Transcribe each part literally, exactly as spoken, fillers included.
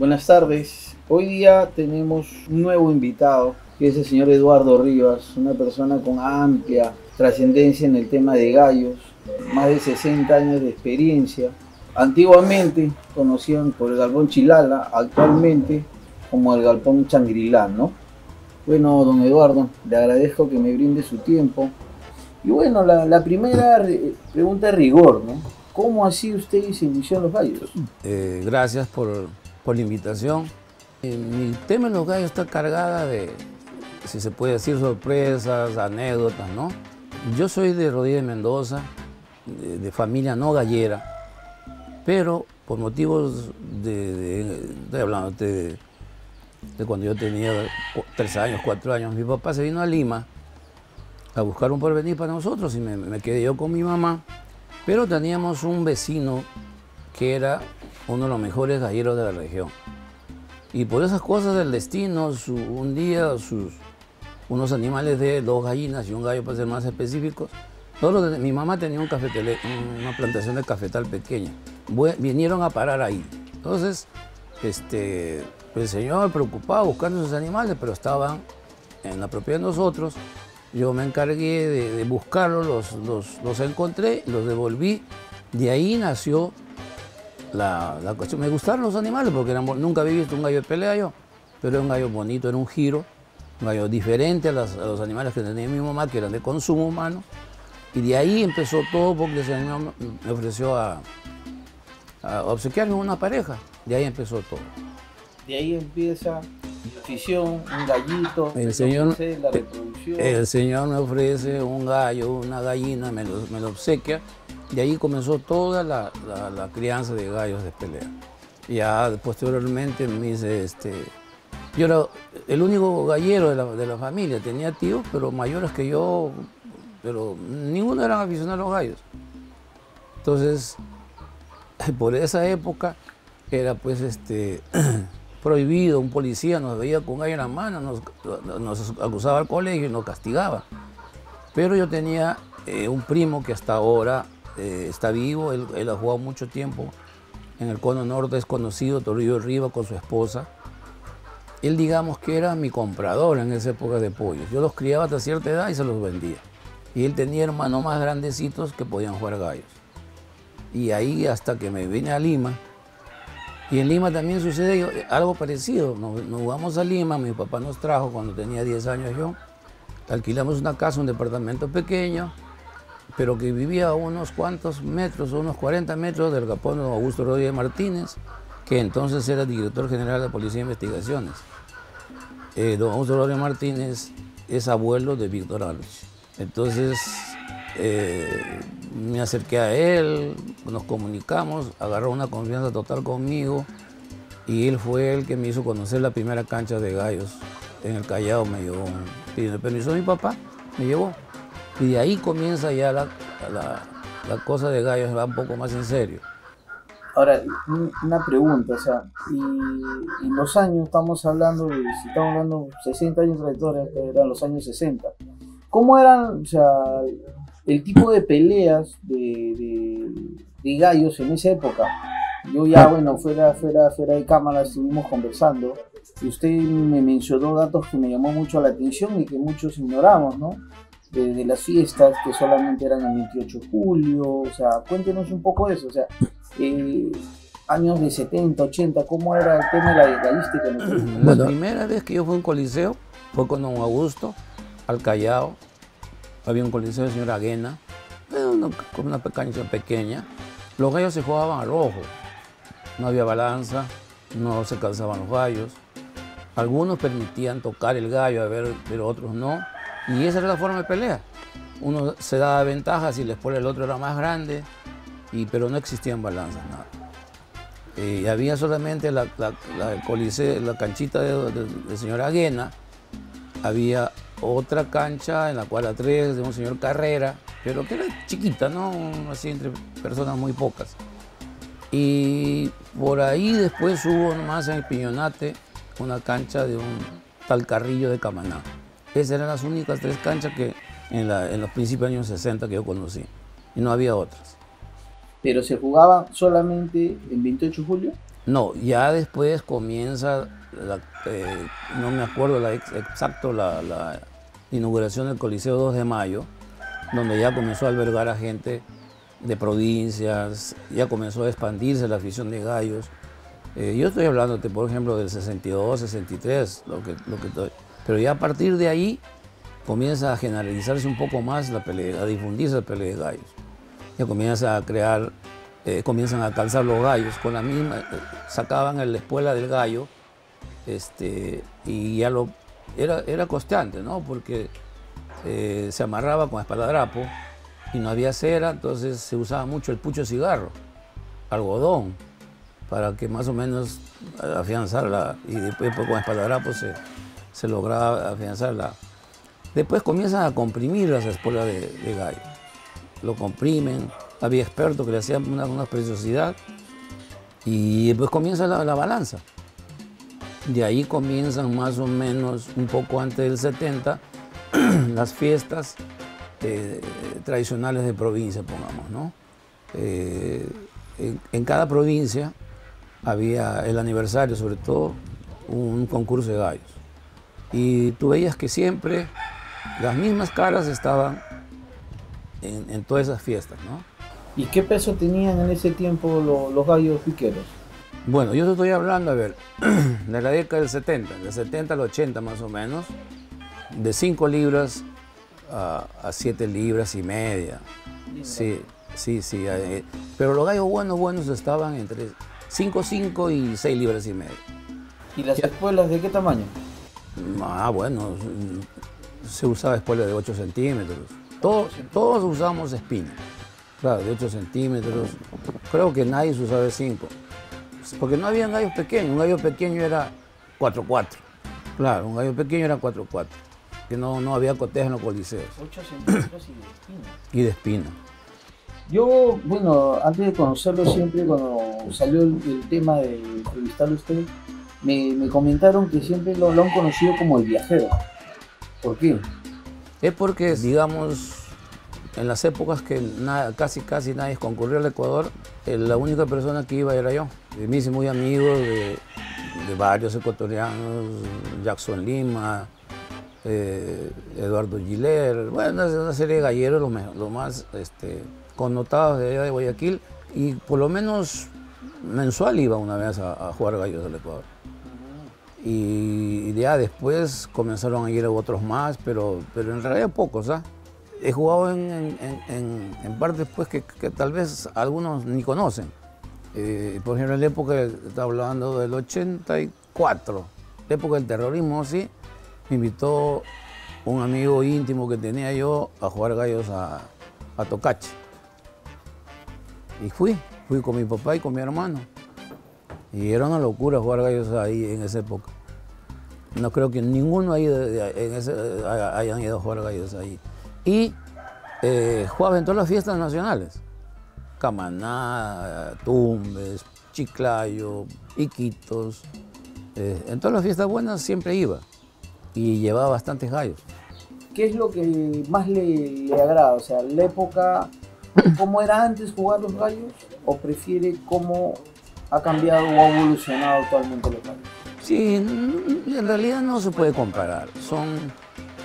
Buenas tardes. Hoy día tenemos un nuevo invitado, que es el señor Eduardo Rivas, una persona con amplia trascendencia en el tema de gallos, más de sesenta años de experiencia. Antiguamente conocían por el galpón Chilala, actualmente como el galpón Shangrilá, ¿no? Bueno, don Eduardo, le agradezco que me brinde su tiempo. Y bueno, la, la primera pregunta de rigor, ¿no? ¿Cómo así usted se inició en los gallos? Eh, gracias por, por la invitación. Eh, mi tema en los gallos está cargada de, si se puede decir, sorpresas, anécdotas, ¿no? Yo soy de Rodríguez Mendoza, de, de familia no gallera, pero por motivos de, de, estoy hablando de, de cuando yo tenía tres años, cuatro años, mi papá se vino a Lima a buscar un porvenir para nosotros y me, me quedé yo con mi mamá, pero teníamos un vecino que era uno de los mejores galleros de la región. Y por esas cosas del destino, su, un día sus, unos animales de dos gallinas y un gallo, para ser más específicos, todos los, mi mamá tenía un cafetel, una plantación de cafetal pequeña, vinieron a parar ahí. Entonces, este, el señor preocupado buscando sus animales, pero estaban en la propiedad de nosotros. Yo me encargué de, de buscarlos, los, los, los encontré, los devolví. De ahí nació la, la cuestión. Me gustaron los animales porque eran, nunca había visto un gallo de pelea yo, pero era un gallo bonito, era un giro, un gallo diferente a, las, a los animales que tenía mi mamá, que eran de consumo humano. Y de ahí empezó todo porque ese señor me ofreció a, a obsequiarme una pareja. De ahí empezó todo. De ahí empieza la afición, un gallito, el señor, la reproducción. El señor me ofrece un gallo, una gallina, me lo, me lo obsequia. De ahí comenzó toda la, la, la crianza de gallos de pelea. Ya posteriormente me hice este... Yo era el único gallero de la, de la familia, tenía tíos, pero mayores que yo, pero ninguno eran aficionados a los gallos. Entonces, por esa época era pues este prohibido, un policía nos veía con gallo en la mano, nos, nos acusaba al colegio y nos castigaba. Pero yo tenía eh, un primo que hasta ahora eh, está vivo, él, él ha jugado mucho tiempo en el cono norte, es conocido, Torrillo de Riva, con su esposa. Él, digamos que era mi comprador en esa época de pollos. Yo los criaba hasta cierta edad y se los vendía. Y él tenía hermanos más grandecitos que podían jugar gallos. Y ahí hasta que me vine a Lima. Y en Lima también sucede algo parecido. Nos, nos jugamos a Lima, mi papá nos trajo cuando tenía diez años yo. Alquilamos una casa, un departamento pequeño, pero que vivía a unos cuantos metros, unos cuarenta metros del galpón de Augusto Rodríguez Martínez, que entonces era director general de la Policía de Investigaciones. Eh, don Augusto Rodríguez Martínez es abuelo de Víctor Álvarez. Entonces eh, me acerqué a él, nos comunicamos, agarró una confianza total conmigo y él fue el que me hizo conocer la primera cancha de gallos en el Callao. Me llevó, pidió permiso mi papá, me llevó y de ahí comienza ya la, la, la cosa de gallos, va un poco más en serio. Ahora, una pregunta, o sea, y, y los años, estamos hablando, de, si estamos hablando sesenta años de trayectoria, eran los años sesenta. ¿Cómo eran, o sea, el tipo de peleas de, de, de gallos en esa época? Yo ya, bueno, fuera, fuera, fuera de cámara estuvimos conversando y usted me mencionó datos que me llamó mucho la atención y que muchos ignoramos, ¿no? De, de las fiestas que solamente eran el veintiocho de julio, o sea, cuéntenos un poco de eso, o sea, eh, años de setenta, ochenta, ¿cómo era el tema de la gallística? En bueno, la primera vez que yo fui a un coliseo fue con don Augusto, al Callao. Había un coliseo del señor Aguena, con una cancha pequeña. Los gallos se jugaban al ojo, no había balanza, no se cansaban los gallos. Algunos permitían tocar el gallo, a ver, pero otros no. Y esa era la forma de pelea. Uno se daba ventaja si el espolón del otro era más grande, y, pero no existían balanzas, nada. Eh, había solamente la, la, la, coliseo, la canchita del de, de señor Aguena, había otra cancha en la cuadra tres de un señor Carrera, pero que era chiquita, ¿no? Así entre personas muy pocas. Y por ahí después hubo nomás en el Piñonate una cancha de un tal Carrillo de Camaná. Esas eran las únicas tres canchas que en, la, en los principios de los años sesenta que yo conocí, y no había otras. pero se jugaba solamente en veintiocho de julio. No, ya después comienza, la, eh, no me acuerdo la ex, exacto la, la inauguración del Coliseo dos de mayo, donde ya comenzó a albergar a gente de provincias, ya comenzó a expandirse la afición de gallos. Eh, yo estoy hablándote, por ejemplo, del sesenta y dos, sesenta y tres, lo que, lo que estoy, pero ya a partir de ahí comienza a generalizarse un poco más la pelea, a difundirse la pelea de gallos. Ya comienza a crear, eh, comienzan a calzar los gallos con la misma, eh, sacaban la espuela del gallo, este, y ya lo, era, era constante, ¿no? Porque eh, se amarraba con esparadrapo y no había cera, entonces se usaba mucho el pucho de cigarro, algodón, para que más o menos afianzarla, y después pues, con esparadrapo se, se lograba afianzarla. Después comienzan a comprimir las espuelas de, de gallo. Lo comprimen, había expertos que le hacían una, una preciosidad, y después comienza la, la balanza. De ahí comienzan más o menos, un poco antes del setenta, las fiestas eh, tradicionales de provincia, pongamos, ¿no? Eh, en, en cada provincia había el aniversario, sobre todo, un concurso de gallos. Y tú veías que siempre las mismas caras estaban En, en todas esas fiestas, ¿no? ¿Y qué peso tenían en ese tiempo lo, los gallos piqueros? Bueno, yo te estoy hablando, a ver, de la década del setenta, del setenta al ochenta más o menos, de cinco libras a, a siete libras y media. Libra. Sí, sí, sí. Eh, pero los gallos buenos, buenos estaban entre cinco, cinco y seis libras y media. ¿Y las ya. espuelas de qué tamaño? Ah, bueno, se usaba espuelas de ocho centímetros. Todos, todos usamos espinas, claro, de ocho centímetros, creo que nadie se usaba de cinco, porque no había gallos pequeños, un gallo pequeño era cuatro cuatro, claro, un gallo pequeño era cuatro cuatro, que no, no había coteja en los coliseos. ocho centímetros y de espina. Y de espina. Yo, bueno, antes de conocerlo siempre, cuando salió el, el tema de entrevistarlo a usted, me, me comentaron que siempre lo, lo han conocido como el viajero. ¿Por qué? Es porque, digamos, en las épocas que nada, casi casi nadie concurrió al Ecuador, eh, la única persona que iba era yo. Y me hice muy amigo de, de varios ecuatorianos, Jackson Lima, eh, Eduardo Giller, bueno, es una serie de galleros los lo más este, connotados de allá de Guayaquil, y por lo menos mensual iba una vez a, a jugar gallos del Ecuador. Y ya después comenzaron a ir otros más, pero, pero en realidad pocos, ¿ah? He jugado en, en, en, en partes pues, que, que tal vez algunos ni conocen. Eh, por ejemplo, en la época, está hablando del ochenta y cuatro, la época del terrorismo, sí, me invitó un amigo íntimo que tenía yo a jugar gallos a, a Tocache. Y fui, fui con mi papá y con mi hermano. Y era una locura jugar gallos ahí en esa época. No creo que ninguno ahí de, de, en ese, hayan ido a jugar gallos ahí. Y eh, jugaba en todas las fiestas nacionales. Camaná, Tumbes, Chiclayo, Iquitos. Eh, en todas las fiestas buenas siempre iba. Y llevaba bastantes gallos. ¿Qué es lo que más le, le agrada? O sea, la época, ¿cómo era antes jugar los gallos? ¿O prefiere cómo ha cambiado o ha evolucionado actualmente local? Sí, en realidad no se puede comparar. Son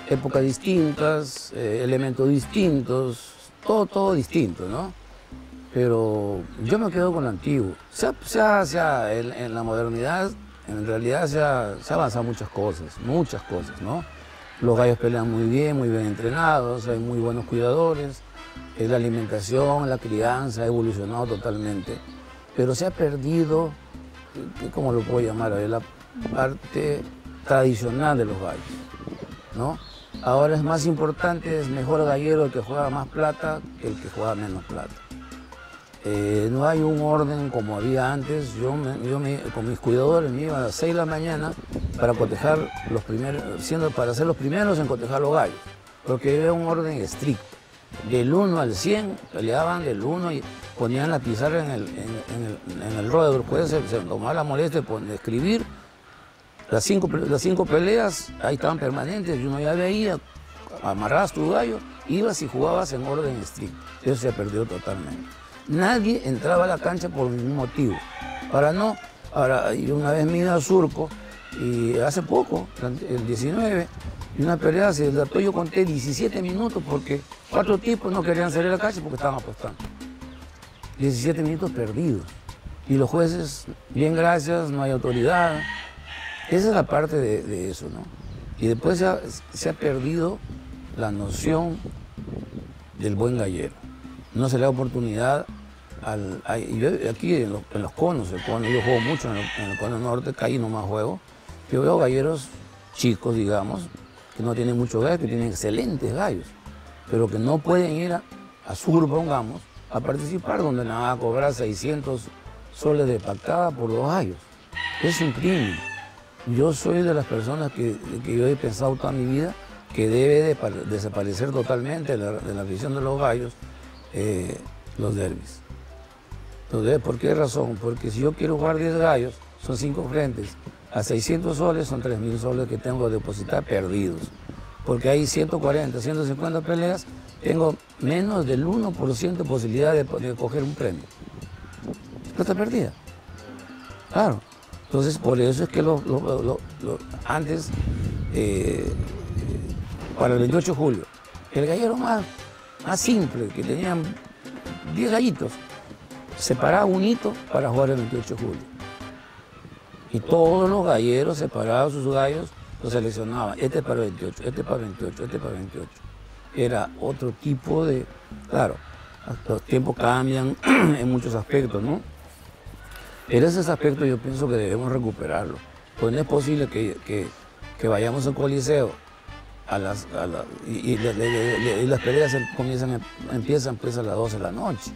épocas distintas, eh, elementos distintos, todo, todo distinto, ¿no? Pero yo me quedo con lo antiguo. Se, se, se, en, en la modernidad, en realidad se, se avanzan muchas cosas, muchas cosas, ¿no? Los gallos pelean muy bien, muy bien entrenados, hay muy buenos cuidadores, eh, la alimentación, la crianza ha evolucionado totalmente. Pero se ha perdido, ¿cómo lo puedo llamar? La parte tradicional de los gallos, ¿no? Ahora es más importante, es mejor gallero el que juega más plata que el que juega menos plata. Eh, no hay un orden como había antes. Yo, me, yo me, con mis cuidadores me iba a las seis de la mañana para cotejar los primeros, siendo para ser los primeros en cotejar los gallos, porque era un orden estricto. Del uno al cien, peleaban del uno y ponían la pizarra en el, en, en el, en el ruedo del juez, se, se tomaba la molestia de escribir. Las cinco, las cinco peleas ahí estaban permanentes, y uno ya veía, amarrabas tu gallo, ibas y jugabas en orden estricto. Eso se ha perdido totalmente. nadie entraba a la cancha por ningún motivo. Ahora no, ahora yo una vez vine a Surco, y hace poco, el diecinueve, y una pelea se trató, yo conté diecisiete minutos porque cuatro tipos no querían salir a la cancha porque estaban apostando. diecisiete minutos perdidos. Y los jueces, bien gracias, no hay autoridad. Esa es la parte de, de eso, ¿no? Y después se ha, se ha perdido la noción del buen gallero. No se le da oportunidad al... A, yo aquí en los, en los conos, el cono, yo juego mucho en el, en el cono norte, caí nomás juego. Yo veo galleros chicos, digamos, que no tienen muchos gallos, que tienen excelentes gallos, pero que no pueden ir a, a sur, pongamos, a participar donde nada van a cobrar seiscientos soles de pactada por dos gallos. Es un crimen. Yo soy de las personas que, que yo he pensado toda mi vida que debe de desaparecer totalmente la, de la afición de los gallos, eh, los derbis. Entonces, ¿por qué razón? Porque si yo quiero jugar diez gallos, son cinco frentes. A seiscientos soles son tres mil soles que tengo que depositar perdidos. Porque hay ciento cuarenta, ciento cincuenta peleas, tengo menos del uno por ciento de posibilidad de, de coger un premio. Plata perdida. Claro. Entonces, por eso es que lo, lo, lo, lo, antes, eh, para el veintiocho de julio, el gallero más, más simple, que tenían diez gallitos, se paraba un hito para jugar el veintiocho de julio. Y todos los galleros separaban sus gallos, los seleccionaban. Este para veintiocho, este para veintiocho, este para veintiocho. Era otro tipo de... Claro, los tiempos cambian en muchos aspectos, ¿no? En ese aspecto yo pienso que debemos recuperarlo. Pues no es posible que, que, que vayamos al Coliseo a las, a la, y, y, le, le, le, y las peleas comienzan, empiezan pues a las doce de la noche.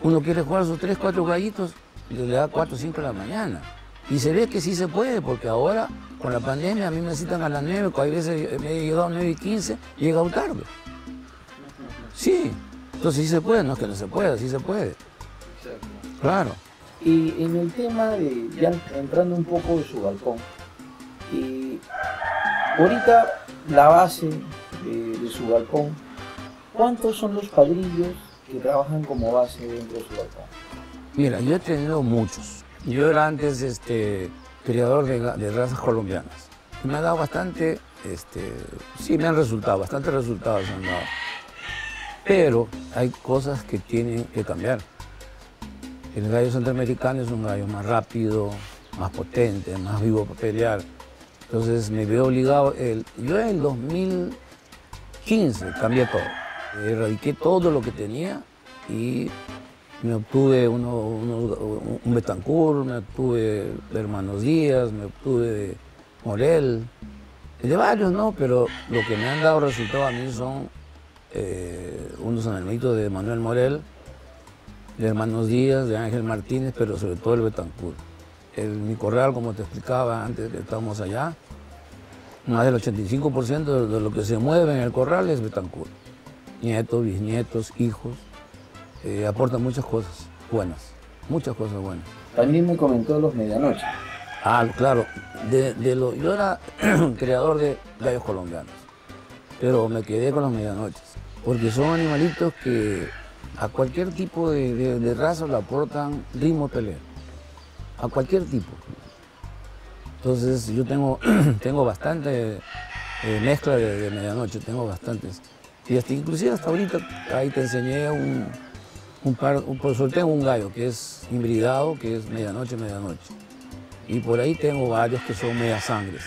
Uno quiere jugar sus tres, cuatro gallitos y le da cuatro, cinco de la mañana. Y se ve que sí se puede, porque ahora con la pandemia a mí me citan a las nueve, hay veces me he llegado a nueve y quince, he llegado tarde. Sí, entonces sí se puede, no es que no se pueda, sí se puede. Claro. Y en el tema de, ya entrando un poco de su balcón, y ahorita la base de, de su balcón, ¿cuántos son los padrillos que trabajan como base dentro de su balcón? Mira, yo he tenido muchos. Yo era antes este, criador de, de razas colombianas. Me ha dado bastante, este, sí me han resultado, bastantes resultados me han dado. Pero hay cosas que tienen que cambiar. El gallo centroamericano es un gallo más rápido, más potente, más vivo para pelear. Entonces me veo obligado. El, yo en el dos mil quince cambié todo. Erradiqué todo lo que tenía y me obtuve uno, uno, un Betancourt, me obtuve de Hermanos Díaz, me obtuve de Morel, de varios, ¿no? Pero lo que me han dado resultado a mí son eh, unos anelmitos de Manuel Morel, de Hermanos Díaz, de Ángel Martínez, pero sobre todo el Betancourt. El, mi corral, como te explicaba antes que estábamos allá, más del ochenta y cinco por ciento de, de lo que se mueve en el corral es Betancourt. Nietos, bisnietos, hijos, eh, aportan muchas cosas buenas, muchas cosas buenas. También me comentó los Medianoche. Ah, claro, de, de lo, yo era creador de gallos colombianos, pero me quedé con los Medianoches, porque son animalitos que a cualquier tipo de, de, de raza le aportan ritmo pelea, a cualquier tipo. Entonces yo tengo, tengo bastante eh, mezcla de, de Medianoche, tengo bastantes. Y hasta, inclusive hasta ahorita ahí te enseñé un, un par, un, por suerte tengo un gallo que es hibridado, que es Medianoche, Medianoche. Y por ahí tengo varios que son media sangres.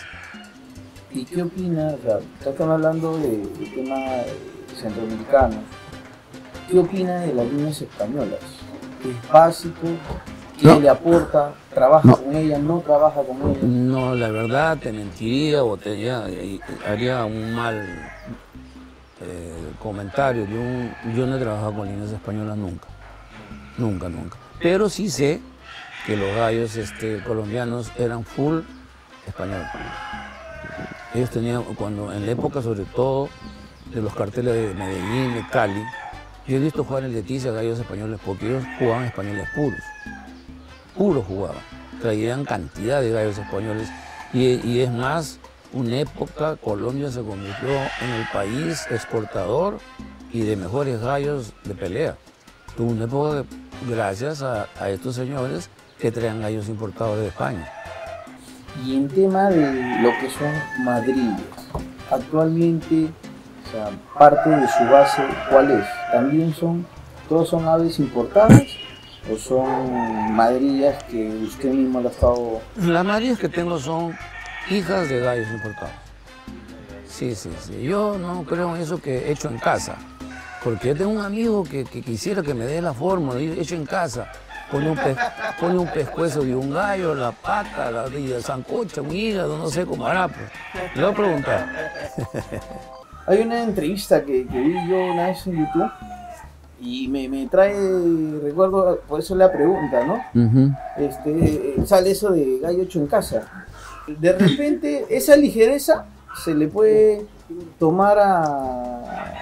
¿Y qué opinas? O sea, están hablando del de tema centroamericano. ¿Qué opina de las líneas españolas? ¿Es básico? ¿Qué no. le aporta? ¿Trabaja no. con ella? ¿No trabaja con ella? No, la verdad te mentiría o te ya, haría un mal eh, comentario. Yo, yo no he trabajado con líneas españolas nunca. Nunca, nunca. Pero sí sé que los gallos este, colombianos eran full español. Ellos tenían, cuando, en la época sobre todo de los carteles de Medellín, de Cali, yo he visto jugar en Leticia gallos españoles porque ellos jugaban españoles puros. Puros jugaban. Traían cantidad de gallos españoles. Y, y es más, una época Colombia se convirtió en el país exportador y de mejores gallos de pelea. Tuvo una época gracias a, a estos señores que traen gallos importados de España. Y en tema de lo que son madrillos, actualmente, o sea, parte de su base, ¿cuál es? ¿También son, todos son aves importadas o son madrillas que usted mismo la ha estado...? Las madrillas que tengo son hijas de gallos importados. Sí, sí, sí. Yo no creo en eso que he hecho en casa, porque yo tengo un amigo que, que quisiera que me dé la fórmula, he hecho en casa. Pone un, pe, pone un pescuezo de un gallo, la pata, la, la sancocha, un hígado, no sé cómo hará. Pues. Le voy a preguntar. Hay una entrevista que, que vi yo una vez en YouTube y me, me trae, recuerdo, por eso la pregunta, ¿no? Uh-huh. Este, sale eso de gallo hecho en casa. De repente, esa ligereza se le puede tomar a...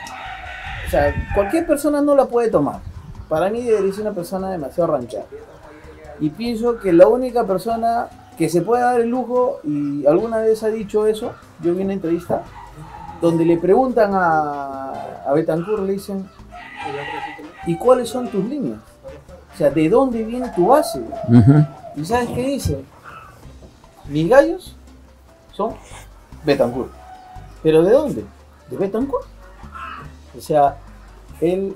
O sea, cualquier persona no la puede tomar. Para mí debería ser una persona demasiado ranchera. Y pienso que la única persona que se puede dar el lujo, y alguna vez ha dicho eso, yo vi una entrevista, donde le preguntan a, a Betancourt, le dicen, ¿y cuáles son tus líneas? O sea, ¿de dónde viene tu base? Uh-huh. ¿Y sabes qué dice? Mis gallos son Betancourt. ¿Pero de dónde? ¿De Betancourt? O sea, él...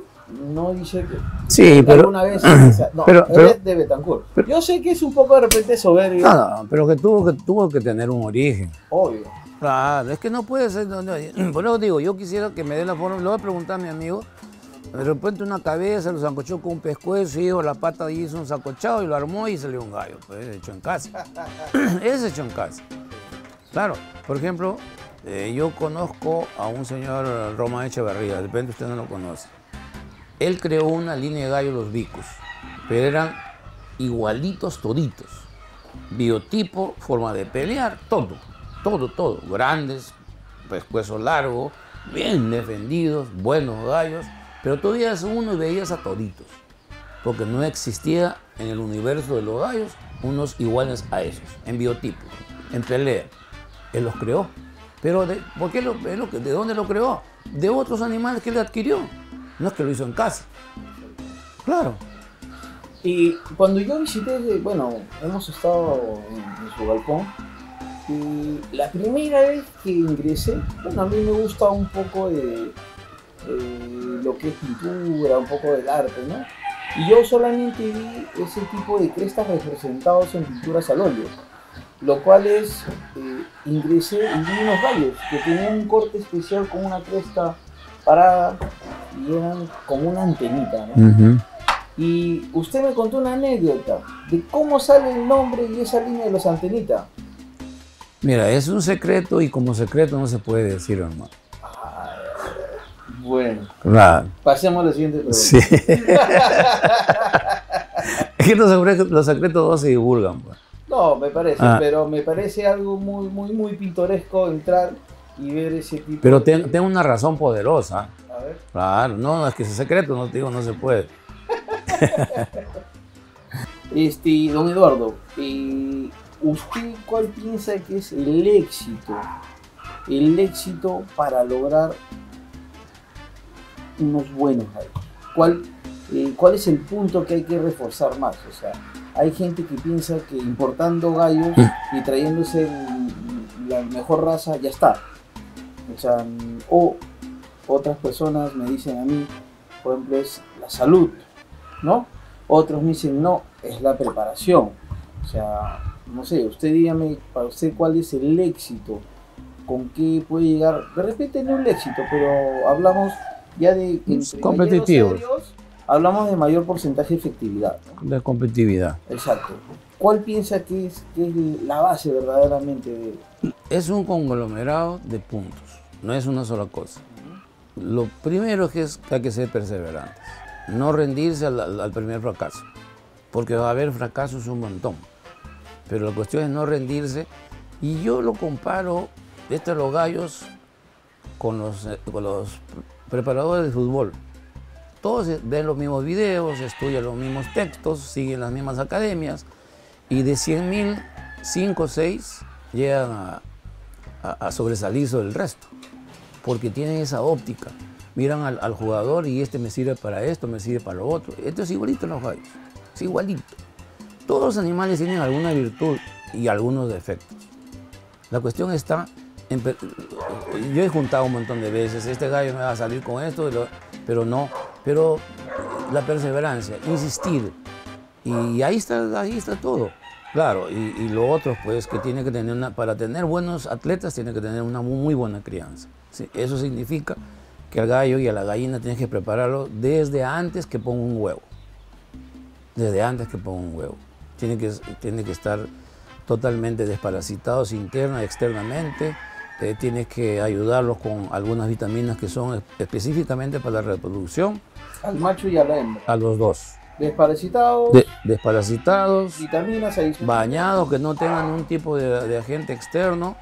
No dice que sí, pero, alguna vez o sea, no, pero, pero, es de Betancourt. Pero, yo sé que es un poco de repente soberbio. No, no, pero que tuvo que, tuvo que tener un origen. Obvio. Claro, es que no puede ser. No, no, por eso digo, yo quisiera que me dé la forma. Le voy a preguntar a mi amigo. De repente una cabeza, lo sancochó con un pescuezo, y la pata hizo un sacochado y lo armó y salió un gallo. Pues es hecho en casa. Es hecho en casa. Claro, por ejemplo, eh, yo conozco a un señor Román Echeverría. De repente usted no lo conoce. Él creó una línea de gallos, los vicos, pero eran igualitos toditos. Biotipo, forma de pelear, todo, todo, todo. Grandes, pescuezos largos, bien defendidos, buenos gallos, pero tú veías uno y veías a toditos, porque no existía en el universo de los gallos unos iguales a esos, en biotipo, en pelea. Él los creó, pero de, ¿por qué lo, de, lo, ¿de dónde lo creó? De otros animales que él adquirió. No es que lo hizo en casa. Claro. Y cuando yo visité, bueno, hemos estado en, en su balcón. Y la primera vez que ingresé, bueno, a mí me gusta un poco de, de lo que es pintura, un poco del arte, ¿no? Y yo solamente vi ese tipo de crestas representados en pinturas al óleo. Lo cual es, eh, ingresé y vi unos gallos que tenían un corte especial con una cresta parada. Y eran como una antenita, ¿no? Uh-huh. Y usted me contó una anécdota de cómo sale el nombre y esa línea de los antenitas. Mira, es un secreto y como secreto no se puede decir, hermano. Ah, bueno, claro. Pasemos a la siguiente pregunta. Sí. Es que los, los secretos no se divulgan, pues. No, me parece, ah. pero me parece algo muy, muy, muy pintoresco entrar y ver ese tipo. Pero tengo de... una razón poderosa. Claro, no, es que ese secreto, no te digo, no se puede. Este, don Eduardo, eh, ¿usted cuál piensa que es el éxito? El éxito para lograr unos buenos gallos. ¿Cuál, eh, ¿Cuál es el punto que hay que reforzar más? O sea, hay gente que piensa que importando gallos y trayéndose el, la mejor raza, ya está. O sea, o... Otras personas me dicen a mí, por ejemplo, es la salud, ¿no? Otros me dicen, no, es la preparación. O sea, no sé, usted dígame, para usted, ¿cuál es el éxito? ¿Con qué puede llegar? De repente no el éxito, pero hablamos ya de... Competitivos. Serios, hablamos de mayor porcentaje de efectividad, ¿no? De competitividad. Exacto. ¿Cuál piensa que es, que es la base verdaderamente de...? Es un conglomerado de puntos, no es una sola cosa. Lo primero que es que hay que ser perseverantes, no rendirse al, al primer fracaso, porque va a haber fracasos un montón, pero la cuestión es no rendirse. Y yo lo comparo, estos los gallos, con los, con los preparadores de fútbol. Todos ven los mismos videos, estudian los mismos textos, siguen las mismas academias, y de cien mil, cinco o seis llegan a, a, a sobresalir sobre el resto, porque tienen esa óptica, miran al, al jugador y este me sirve para esto, me sirve para lo otro. Esto es igualito en los gallos, es igualito. Todos los animales tienen alguna virtud y algunos defectos. La cuestión está, en, yo he juntado un montón de veces, este gallo me va a salir con esto, pero no, pero la perseverancia, insistir, y ahí está, ahí está todo. Claro, y, y lo otro, pues, que tiene que tener una, para tener buenos atletas, tiene que tener una muy buena crianza. ¿Sí? Eso significa que al gallo y a la gallina tienes que prepararlo desde antes que ponga un huevo. Desde antes que ponga un huevo. Tiene que, tiene que estar totalmente desparasitados interna, externamente. Eh, tienes que ayudarlos con algunas vitaminas que son específicamente para la reproducción. Al macho y a la hembra. A los dos. Desparasitados, de, desparasitados, vitaminas, bañados, que no tengan un tipo de, de agente externo,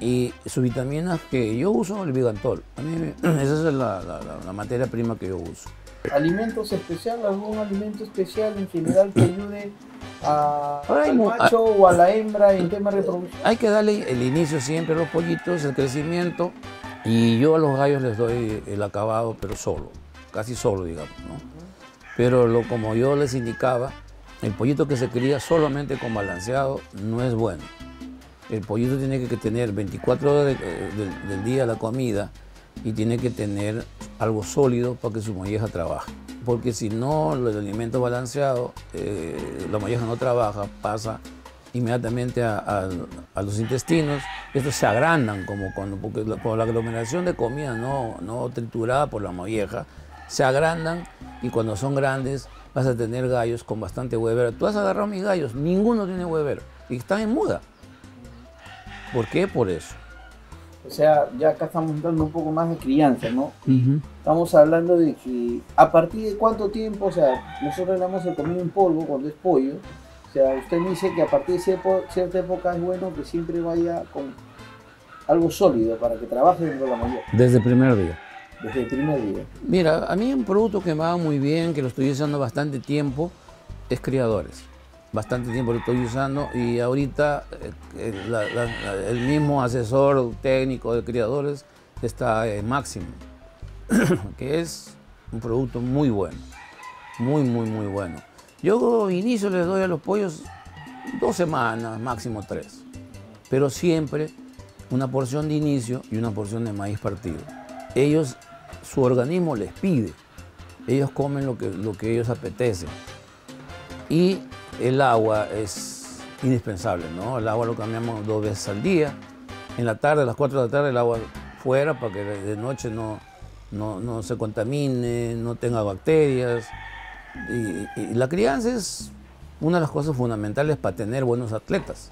y sus vitaminas que yo uso, el Bigantol. A mí, esa es la, la, la materia prima que yo uso. ¿Alimentos especiales? ¿Algún alimento especial en general que ayude a, hay, al macho hay, o a la hembra en tema de reproducción? Hay que darle el inicio siempre a los pollitos, el crecimiento, y yo a los gallos les doy el acabado, pero solo, casi solo, digamos, ¿no? Pero lo, como yo les indicaba, el pollito que se cría solamente con balanceado no es bueno. El pollito tiene que tener veinticuatro horas de, de, del día la comida, y tiene que tener algo sólido para que su molleja trabaje. Porque si no, el alimento balanceado, eh, la molleja no trabaja, pasa inmediatamente a, a, a los intestinos. Estos se agrandan, como cuando, porque la, por la aglomeración de comida no, no triturada por la molleja, se agrandan, y cuando son grandes vas a tener gallos con bastante huevera. Tú has agarrado mis gallos, ninguno tiene huevera y están en muda. ¿Por qué? Por eso. O sea, ya acá estamos dando un poco más de crianza, ¿no? Uh-huh. Estamos hablando de que a partir de cuánto tiempo, o sea, nosotros le damos el comido en polvo cuando es pollo. O sea, usted dice que a partir de cierta época es bueno que siempre vaya con algo sólido para que trabaje dentro de la molleja. Desde el primer día. Desde el primer día. Mira, a mí un producto que me va muy bien, que lo estoy usando bastante tiempo, es Criadores. Bastante tiempo lo estoy usando, y ahorita eh, la, la, la, el mismo asesor técnico de Criadores está eh, Máximo, que es un producto muy bueno, muy, muy, muy bueno. Yo inicio les doy a los pollos dos semanas, máximo tres, pero siempre una porción de inicio y una porción de maíz partido. Ellos, su organismo les pide, ellos comen lo que, lo que ellos apetecen, y el agua es indispensable, ¿no? El agua lo cambiamos dos veces al día, en la tarde, a las cuatro de la tarde el agua fuera para que de noche no, no, no se contamine, no tenga bacterias, y, y la crianza es una de las cosas fundamentales para tener buenos atletas.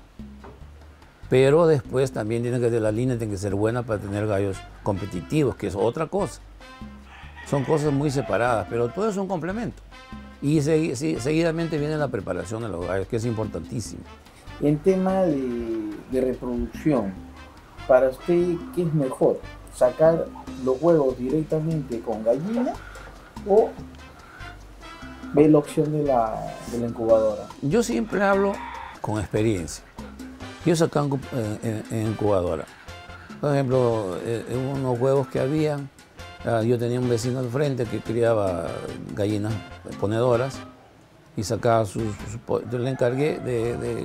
Pero después también tiene que ser, la línea tiene que ser buena para tener gallos competitivos, que es otra cosa. Son cosas muy separadas, pero todo es un complemento. Y segui, seguidamente viene la preparación de los gallos, que es importantísimo. En tema de, de reproducción, para usted, ¿qué es mejor? ¿Sacar los huevos directamente con gallina o ve la opción de la, de la incubadora? Yo siempre hablo con experiencia. Yo sacaba en, en, en incubadora. Por ejemplo, en unos huevos que había, yo tenía un vecino al frente que criaba gallinas ponedoras y sacaba sus... sus yo le encargué de... de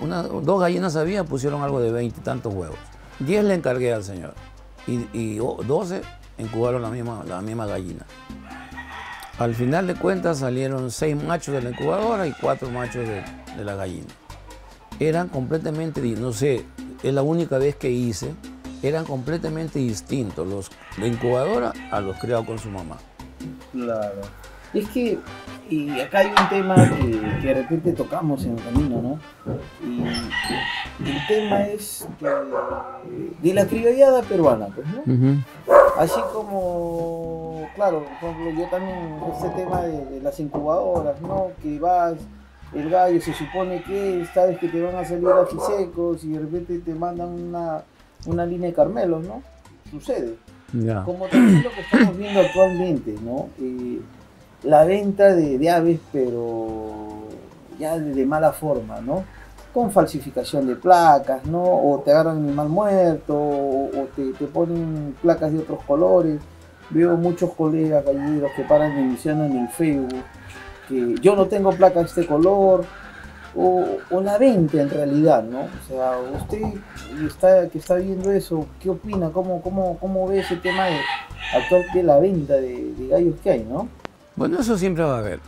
una, dos gallinas había, pusieron algo de veinte y tantos huevos. diez le encargué al señor y, y doce incubaron la misma, la misma gallina. Al final de cuentas salieron seis machos de la incubadora y cuatro machos de, de la gallina. Eran completamente, no sé, es la única vez que hice, eran completamente distintos los de incubadora a los criados con su mamá. Claro. Es que, y acá hay un tema que, que de repente tocamos en el camino, ¿no? Y el tema es que, de la criollada peruana, pues, ¿no? Uh-huh. Así como, claro, por ejemplo, yo también, ese tema de, de las incubadoras, ¿no? Que vas... El gallo se supone que sabes que te van a salir aquí secos y de repente te mandan una, una línea de carmelos, ¿no? Sucede. Yeah. Como también lo que estamos viendo actualmente, ¿no? Eh, la venta de, de aves, pero ya de, de mala forma, ¿no? Con falsificación de placas, ¿no? O te agarran animal muerto, o, o te, te ponen placas de otros colores. Veo muchos colegas galleros que paran denunciando en el Facebook que yo no tengo placa de este color, o, o la venta en realidad, ¿no? O sea, usted está, que está viendo eso, ¿qué opina? ¿Cómo, cómo, cómo ve ese tema de, actual de la venta de, de gallos que hay, no? Bueno, eso siempre va a haber.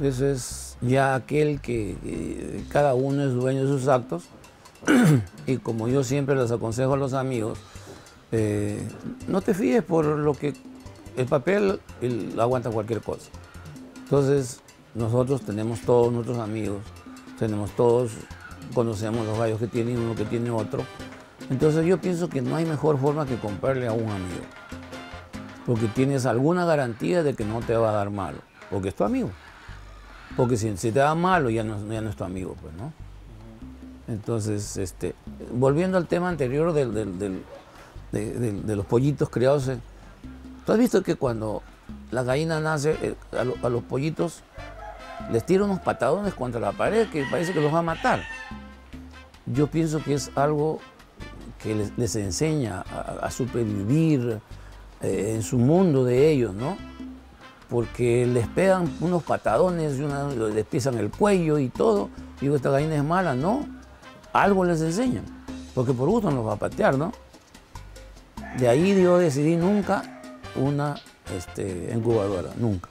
Eso es ya aquel que, que cada uno es dueño de sus actos. Y como yo siempre les aconsejo a los amigos, eh, no te fíes por lo que el papel el, aguanta cualquier cosa. Entonces nosotros tenemos todos nuestros amigos, tenemos todos, conocemos los gallos que tienen uno, que tiene otro. Entonces yo pienso que no hay mejor forma que comprarle a un amigo, porque tienes alguna garantía de que no te va a dar malo, porque es tu amigo. Porque si, si te da malo ya no, ya no es tu amigo, pues, ¿no? Entonces, este, volviendo al tema anterior del, del, del, de, de, de los pollitos criados, tú has visto que cuando la gallina nace, a, lo, a los pollitos les tira unos patadones contra la pared que parece que los va a matar. Yo pienso que es algo que les, les enseña a, a supervivir eh, en su mundo de ellos, ¿no? Porque les pegan unos patadones, y una, les pisan el cuello y todo. Digo, esta gallina es mala, ¿no? Algo les enseñan, porque por gusto nos va a patear, ¿no? De ahí yo decidí nunca una este, incubadora, nunca.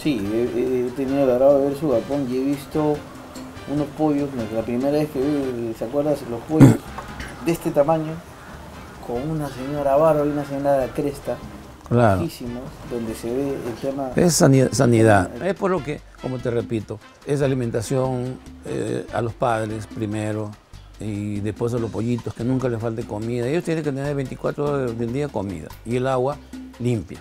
Sí, he, he tenido el agrado de ver su galpón y he visto unos pollos, la primera vez que vi, ¿se acuerdas? Los pollos de este tamaño, con una señora barba y una señora cresta, claro, muchísimos, donde se ve el tema... Es sanidad, sanidad. Es por lo que, como te repito, es alimentación eh, a los padres primero, y después a los pollitos, que nunca les falte comida. Ellos tienen que tener veinticuatro horas del día comida, y el agua limpia,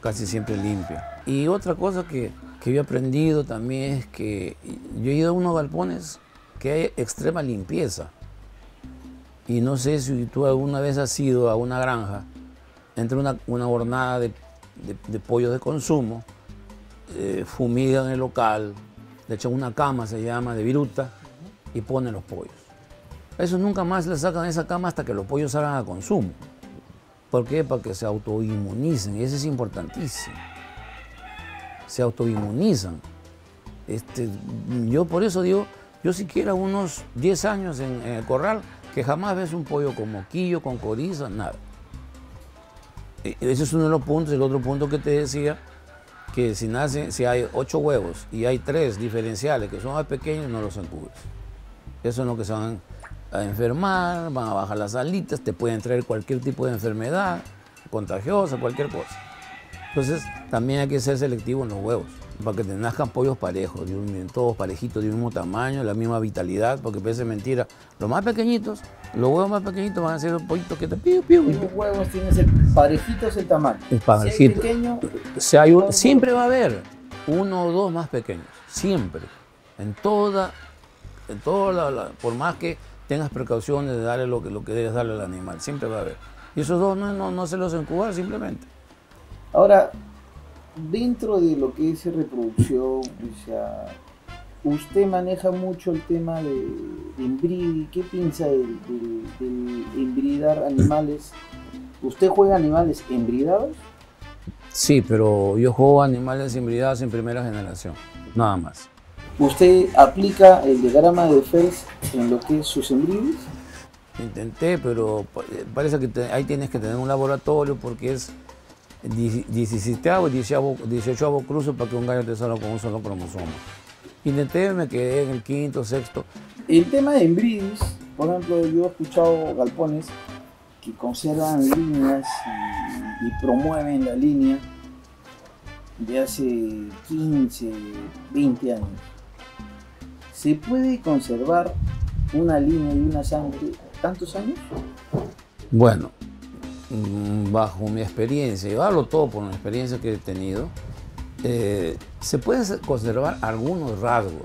casi siempre limpia. Y otra cosa que, que yo he aprendido también es que yo he ido a unos galpones que hay extrema limpieza. Y no sé si tú alguna vez has ido a una granja, entre una, una hornada de, de, de pollos de consumo, eh, fumigan el local, le echan una cama, se llama, de viruta, y ponen los pollos. Eso nunca más le sacan esa cama hasta que los pollos salgan a consumo. ¿Por qué? Para que se autoinmunicen, y eso es importantísimo. Se autoinmunizan. Este, yo por eso digo, yo siquiera unos diez años en, en el corral, que jamás ves un pollo con moquillo, con coriza, nada. Ese es uno de los puntos. El otro punto que te decía, que si nace, si hay ocho huevos y hay tres diferenciales que son más pequeños, no los encubres. Eso es lo que se van a enfermar, van a bajar las alitas, te pueden traer cualquier tipo de enfermedad contagiosa, cualquier cosa. Entonces también hay que ser selectivo en los huevos, para que te nazcan pollos parejos, de un, todos parejitos, de un mismo tamaño, la misma vitalidad, porque parece mentira. Los más pequeñitos, los huevos más pequeñitos van a ser los pollitos que te piu, piu, piu. Los huevos tienen el parejito, es el tamaño. El parejito. Si hay pequeño, si hay un, siempre va a haber uno o dos más pequeños, siempre. En toda, en toda la, la, por más que tengas precauciones de darle lo que, lo que debes darle al animal, siempre va a haber. Y esos dos no, no, no se los encubar simplemente. Ahora, dentro de lo que es reproducción, o sea, usted maneja mucho el tema de, de embrid. ¿Qué piensa de, de, de embridar animales? ¿Usted juega animales embridados? Sí, pero yo juego animales embridados en primera generación, nada más. ¿Usted aplica el diagrama de Fels en lo que es sus embrides? Intenté, pero parece que te, ahí tienes que tener un laboratorio, porque es diecisiete o dieciocho cruces para que un gallo te salga con un solo cromosoma. Intenté, me quedé en el quinto, sexto. El tema de embridis, por ejemplo, yo he escuchado galpones que conservan líneas y, y promueven la línea de hace quince, veinte años. ¿Se puede conservar una línea y una sangre tantos años? Bueno, bajo mi experiencia, yo hablo todo por la experiencia que he tenido, eh, se puede conservar algunos rasgos,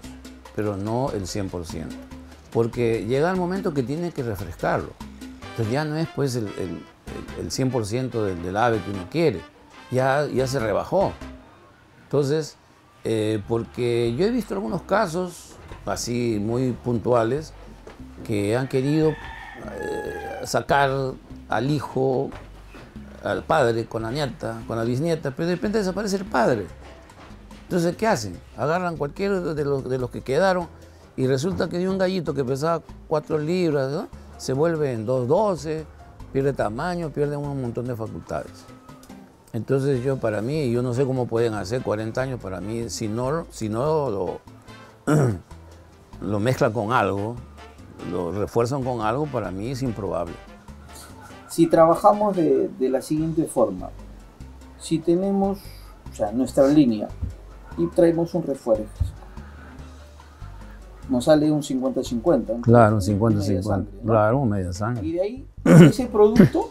pero no el cien por ciento, porque llega el momento que tiene que refrescarlo. Entonces ya no es pues el, el, el cien por ciento del, del ave que uno quiere, ya, ya se rebajó. Entonces, eh, porque yo he visto algunos casos así muy puntuales que han querido eh, sacar al hijo al padre con la nieta, con la bisnieta, pero de repente desaparece el padre. Entonces, ¿qué hacen? Agarran cualquiera de los, de los que quedaron y resulta que de un gallito que pesaba cuatro libras, ¿no?, se vuelve en dos doce, pierde tamaño, pierde un montón de facultades. Entonces yo, para mí, yo no sé cómo pueden hacer cuarenta años, para mí, si no, si no lo, lo mezclan con algo, lo refuerzan con algo, para mí es improbable. Si trabajamos de, de la siguiente forma, si tenemos, o sea, nuestra línea y traemos un refuerzo, nos sale un cincuenta cincuenta. Claro, un cincuenta cincuenta, ¿no? Claro, un media sangre. Y de ahí, ese producto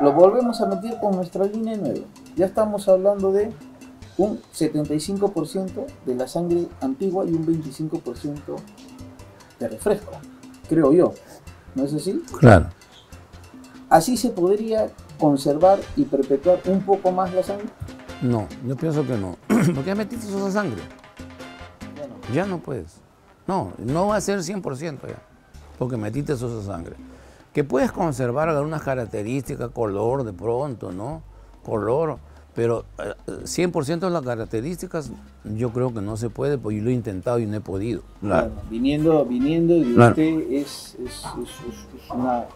lo volvemos a meter con nuestra línea nueva. Ya estamos hablando de un setenta y cinco por ciento de la sangre antigua y un veinticinco por ciento de refresco, creo yo. ¿No es así? Claro. ¿Así se podría conservar y perpetuar un poco más la sangre? No, yo pienso que no. ¿Por qué metiste esa sangre? Ya no. Ya no puedes. No, no va a ser cien por ciento ya, porque metiste esa sangre. Que puedes conservar algunas características, color de pronto, ¿no? Color, pero cien por ciento de las características yo creo que no se puede, porque yo lo he intentado y no he podido. Claro. Bueno, viniendo, viniendo y claro, usted es, es, es, es una,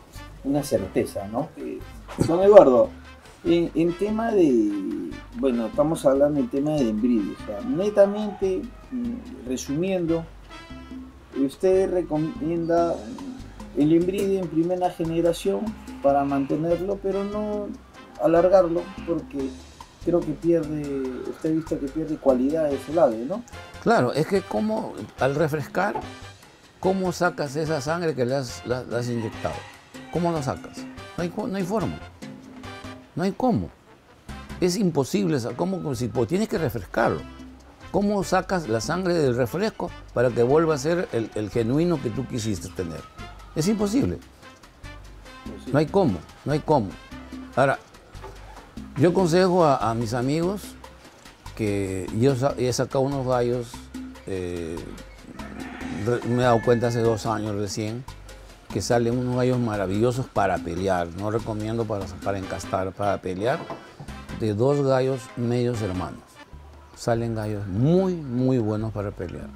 una certeza, ¿no? Eh, don Eduardo, en, en tema de, bueno, estamos hablando en tema de embrigue, o sea, netamente, resumiendo, usted recomienda el embrigue en primera generación para mantenerlo, pero no alargarlo, porque creo que pierde, usted ha visto que pierde cualidades el ave, ¿no? Claro, es que como al refrescar, ¿cómo sacas esa sangre que le has, la, la has inyectado? ¿Cómo la sacas? No hay, no hay forma, no hay cómo. Es imposible, ¿cómo? Si, pues, tienes que refrescarlo. ¿Cómo sacas la sangre del refresco para que vuelva a ser el, el genuino que tú quisiste tener? Es imposible. No hay cómo, no hay cómo. Ahora, yo aconsejo a, a mis amigos que yo he sacado unos gallos, eh, me he dado cuenta hace dos años recién, que salen unos gallos maravillosos para pelear. No recomiendo para, para encastar, para pelear, de dos gallos medios hermanos. Salen gallos muy, muy buenos para pelear.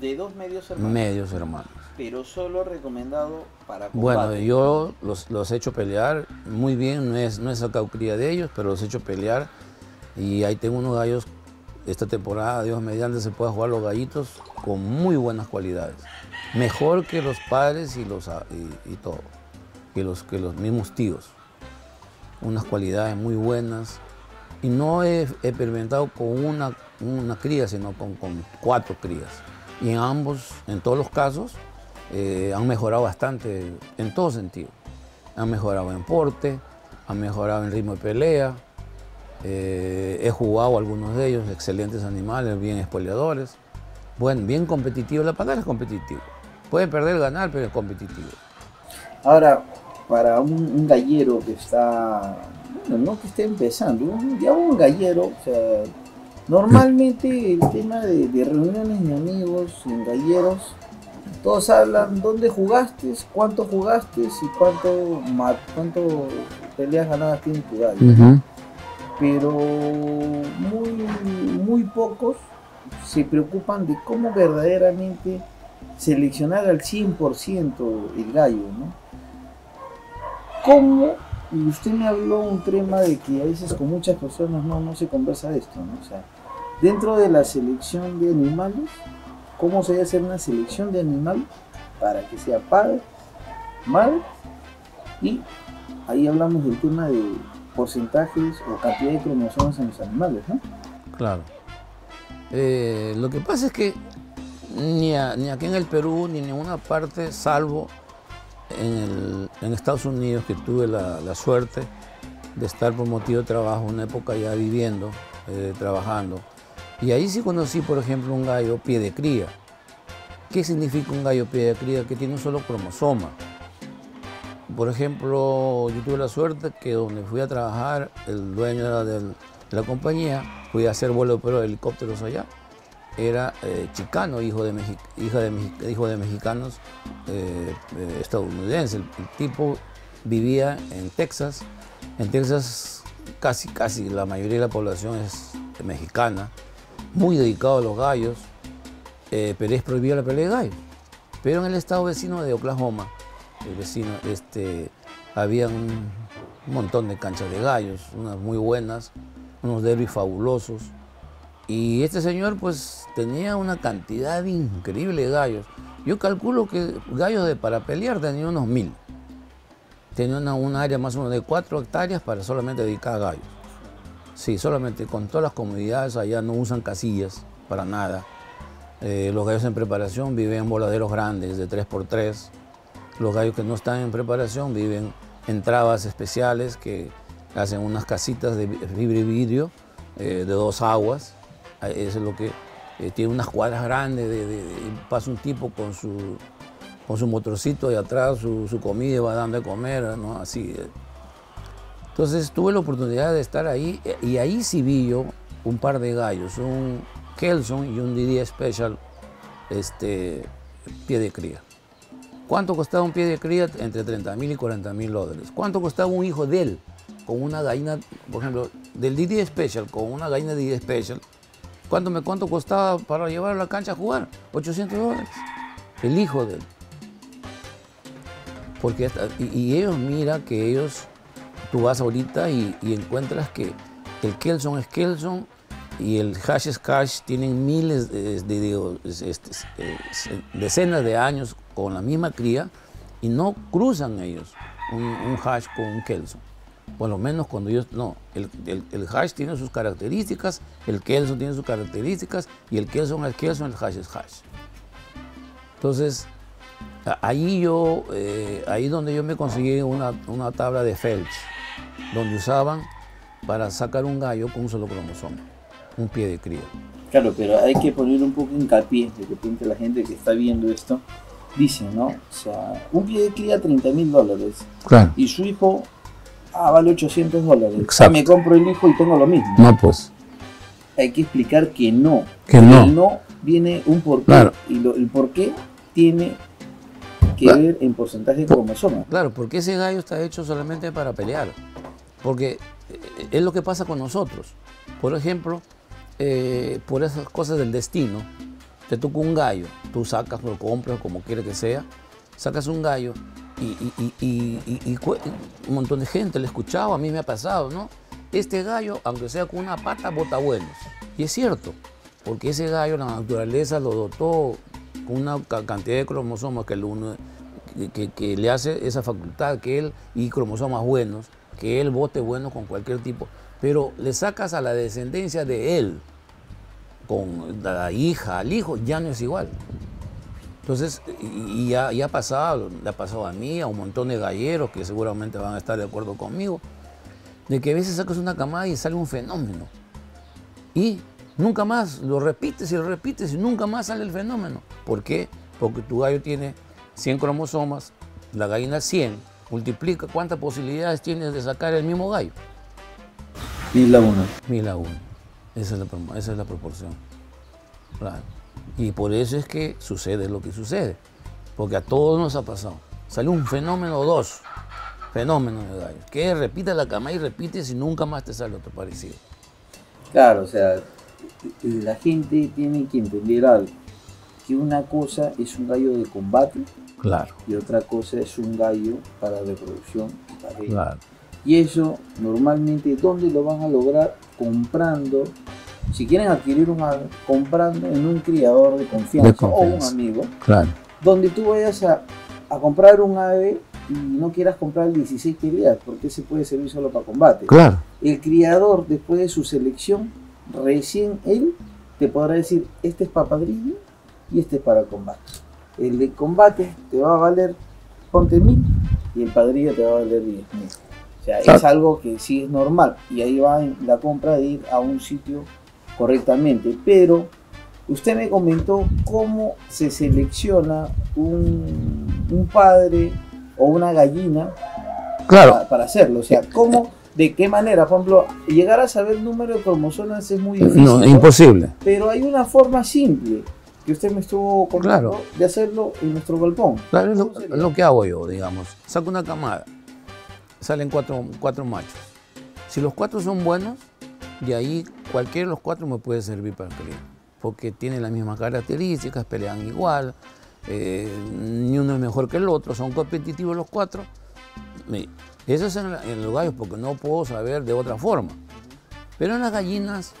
¿De dos medios hermanos? Medios hermanos. Pero solo recomendado para combate. Bueno, yo los, los he hecho pelear muy bien, no es, no he sacado cría de ellos, pero los he hecho pelear. Y ahí tengo unos gallos, esta temporada, Dios mediante, se puede jugar los gallitos con muy buenas cualidades. Mejor que los padres y, los, y, y todo, que los, que los mismos tíos. Unas cualidades muy buenas. Y no he experimentado con una, una cría, sino con, con cuatro crías. Y en ambos, en todos los casos, eh, han mejorado bastante en todo sentido. Han mejorado en porte, han mejorado en ritmo de pelea. Eh, he jugado algunos de ellos, excelentes animales, bien espoleadores. Bueno, bien competitivo. La palabra es competitivo. Puede perder, ganar, pero es competitivo. Ahora, para un, un gallero que está... Bueno, no que esté empezando, ya un gallero, o sea, normalmente el tema de, de reuniones de amigos, en galleros, todos hablan dónde jugaste, cuánto jugaste y cuánto, cuánto peleas ganadas tiene tu gallo. Uh-huh. Pero muy, muy pocos se preocupan de cómo verdaderamente seleccionar al cien por ciento el gallo, ¿no? ¿Cómo? Y usted me habló un tema de que a veces con muchas personas no, no se conversa de esto, ¿no? O sea, dentro de la selección de animales, ¿cómo se debe hacer una selección de animales para que sea padre, madre? Y ahí hablamos del tema de porcentajes o cantidad de cromosomas en los animales, ¿no? Claro. Eh, lo que pasa es que ni, a, ni aquí en el Perú, ni en ninguna parte, salvo... En, el, en Estados Unidos, que tuve la, la suerte de estar por motivo de trabajo una época ya viviendo, eh, trabajando. Y ahí sí conocí, por ejemplo, un gallo pie de cría. ¿Qué significa un gallo pie de cría? Que tiene un solo cromosoma. Por ejemplo, yo tuve la suerte que donde fui a trabajar, el dueño de la, de la compañía, fui a hacer vuelo de helicópteros allá, era eh, chicano, hijo de, Mexi hija de, Mexi hijo de mexicanos, eh, eh, estadounidense. El, el tipo vivía en Texas, Entonces, casi, casi la mayoría de la población es mexicana, muy dedicado a los gallos, eh, pero es prohibida la pelea de gallos. Pero en el estado vecino de Oklahoma, el vecino, este, había un montón de canchas de gallos, unas muy buenas, unos derbis fabulosos. Y este señor pues tenía una cantidad increíble de gallos. Yo calculo que gallos de para pelear tenía unos mil. Tenía una, una área más o menos de cuatro hectáreas para solamente dedicar a gallos. Sí, solamente con todas las comunidades allá no usan casillas para nada. Eh, los gallos en preparación viven en voladeros grandes de tres por tres. Los gallos que no están en preparación viven en trabas especiales que hacen unas casitas de fibra y vidrio eh, de dos aguas. Eso es lo que eh, tiene unas cuadras grandes, de, de, de, pasa un tipo con su, con su motorcito de atrás, su, su comida y va dando de comer, ¿no? Así. Entonces tuve la oportunidad de estar ahí y ahí sí vi yo un par de gallos, un Kelson y un Didi Special, este, pie de cría. ¿Cuánto costaba un pie de cría? Entre treinta mil y cuarenta mil dólares. ¿Cuánto costaba un hijo de él con una gallina, por ejemplo, del Didi Special con una gallina Didi Special? ¿Cuánto me cuánto costaba para llevar a la cancha a jugar? ochocientos dólares, el hijo de él. Porque hasta, y, y ellos, mira que ellos, tú vas ahorita y, y encuentras que el Kelson es Kelson y el Hash es Hash, tienen miles, de, de, de, de, decenas de años con la misma cría y no cruzan ellos un, un Hash con un Kelson. Por lo menos cuando ellos, no, el, el, el Hash tiene sus características, el Kelson tiene sus características y el Kelson es Kelson, el Hash es Hash. Entonces, ahí yo, eh, ahí donde yo me conseguí una, una tabla de Felch, donde usaban para sacar un gallo con un solo cromosoma, un pie de cría. Claro, pero hay que poner un poco hincapié, de repente la gente que está viendo esto dice, ¿no? O sea, un pie de cría treinta mil dólares, claro, y su hijo, ah, vale ochocientos dólares. Exacto. Me compro el hijo y tengo lo mismo. No, pues. Hay que explicar que no. Que no. El no viene un porqué. Claro. Y lo, el porqué tiene que claro. ver en porcentaje de cromosoma. Claro, porque ese gallo está hecho solamente para pelear. Porque es lo que pasa con nosotros. Por ejemplo, eh, por esas cosas del destino, te toca un gallo, tú sacas, lo compras, como quiera que sea, sacas un gallo. Y, y, y, y, y, y un montón de gente le escuchaba, a mí me ha pasado, ¿no? Este gallo, aunque sea con una pata, bota buenos. Y es cierto, porque ese gallo la naturaleza lo dotó con una cantidad de cromosomas que, el uno, que, que, que le hace esa facultad que él, y cromosomas buenos, que él bote bueno con cualquier tipo. Pero le sacas a la descendencia de él, con la hija, al hijo, ya no es igual. Entonces, y ya, ya ha pasado, le ha pasado a mí, a un montón de galleros que seguramente van a estar de acuerdo conmigo, de que a veces sacas una camada y sale un fenómeno. Y nunca más, lo repites y lo repites y nunca más sale el fenómeno. ¿Por qué? Porque tu gallo tiene cien cromosomas, la gallina cien, multiplica cuántas posibilidades tienes de sacar el mismo gallo. Mil a uno. Mil a uno. Esa es la, esa es la proporción. Claro. Y por eso es que sucede lo que sucede, porque a todos nos ha pasado. Salió un fenómeno o dos, fenómenos de gallos, que repite la cama y repites y nunca más te sale otro parecido. Claro, o sea, la gente tiene que entender algo, que una cosa es un gallo de combate, claro, y otra cosa es un gallo para reproducción y pareja. Claro. Y eso normalmente, ¿dónde lo van a lograr? Comprando. Si quieren adquirir un gallo, comprando en un criador de confianza, de confianza. o un amigo, claro, donde tú vayas a, a comprar un ave y no quieras comprar dieciséis crías, porque ese puede servir solo para combate. Claro. El criador, después de su selección, recién él te podrá decir, este es para padrino y este es para combate. El de combate te va a valer, ponte mil, y el padrino te va a valer diez mil. O sea, claro, es algo que sí es normal, y ahí va la compra de ir a un sitio correctamente, pero usted me comentó cómo se selecciona un, un padre o una gallina, claro, para, para hacerlo, o sea, cómo, de qué manera, por ejemplo, llegar a saber el número de cromosomas es muy difícil, no, ¿no? Imposible. Pero hay una forma simple que usted me estuvo contando, claro, de hacerlo en nuestro galpón. Claro, es lo, lo que hago yo, digamos, saco una camada, salen cuatro, cuatro machos. Si los cuatro son buenos, de ahí cualquiera de los cuatro me puede servir para pelear, porque tienen las mismas características, pelean igual, eh, ni uno es mejor que el otro, son competitivos los cuatro. Eso es en, en los gallos, porque no puedo saber de otra forma. Pero en las gallinas,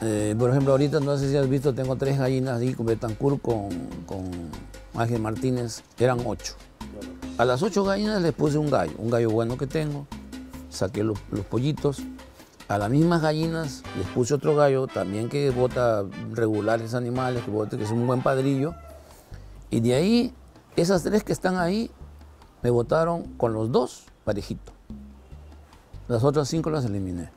eh, por ejemplo, ahorita, no sé si has visto, tengo tres gallinas ahí con Betancourt, con, con Ángel Martínez, eran ocho. A las ocho gallinas les puse un gallo, un gallo bueno que tengo, saqué los, los pollitos. A las mismas gallinas les puse otro gallo, también que bota regulares animales, que, bota, que es un buen padrillo. Y de ahí, esas tres que están ahí, me botaron con los dos parejito. Las otras cinco las eliminé.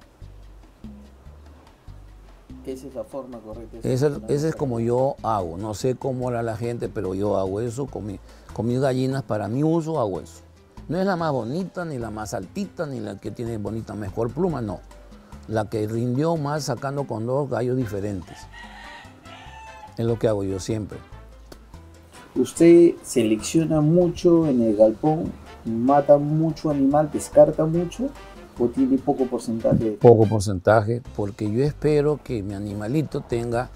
Esa es la forma correcta. Esa, esa es, es como yo hago. No sé cómo hará la gente, pero yo hago eso con, mi, con mis gallinas. Para mi uso hago eso. No es la más bonita, ni la más altita, ni la que tiene bonita mejor pluma, no. La que rindió más sacando con dos gallos diferentes. Es lo que hago yo siempre. Usted selecciona mucho en el galpón, mata mucho animal, descarta mucho, o tiene poco porcentaje. Poco porcentaje, porque yo espero que mi animalito tenga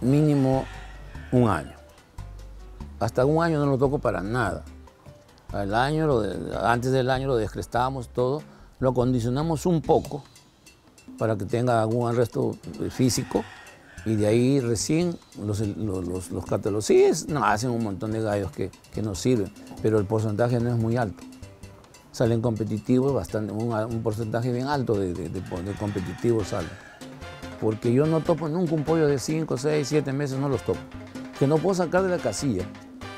mínimo un año. Hasta un año no lo toco para nada. Al año, lo de, antes del año lo descrestamos todo, lo acondicionamos un poco, para que tenga algún arresto físico, y de ahí recién los, los, los cátedros. Sí, es, no, hacen un montón de gallos que, que nos sirven, pero el porcentaje no es muy alto. Salen competitivos, bastante, un, un porcentaje bien alto de, de, de, de competitivos salen. Porque yo no topo nunca un pollo de cinco, seis, siete meses, no los topo. Que no puedo sacar de la casilla